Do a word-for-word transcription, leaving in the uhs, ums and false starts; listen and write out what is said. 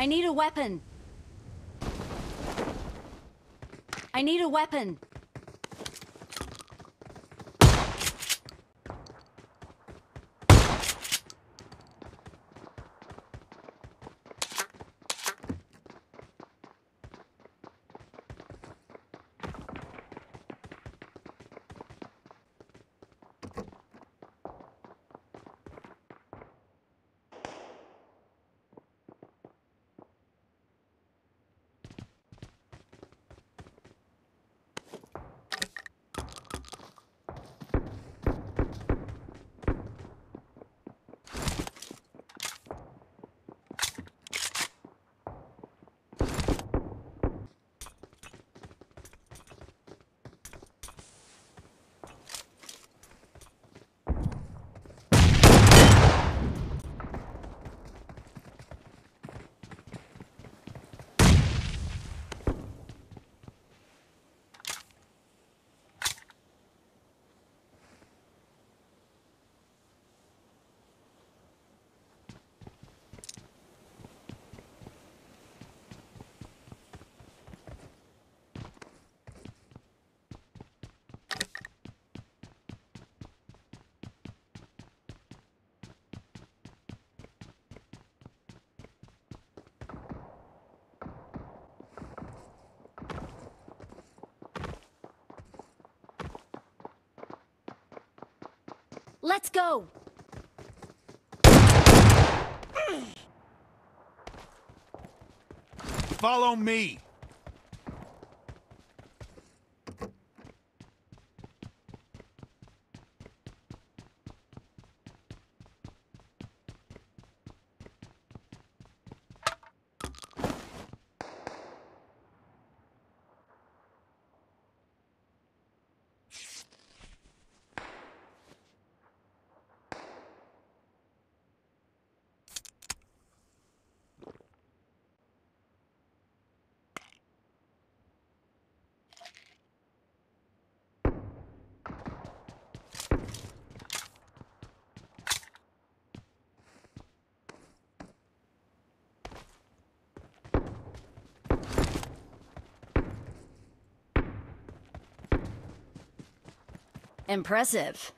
I need a weapon. I need a weapon. Let's go! Follow me! Impressive.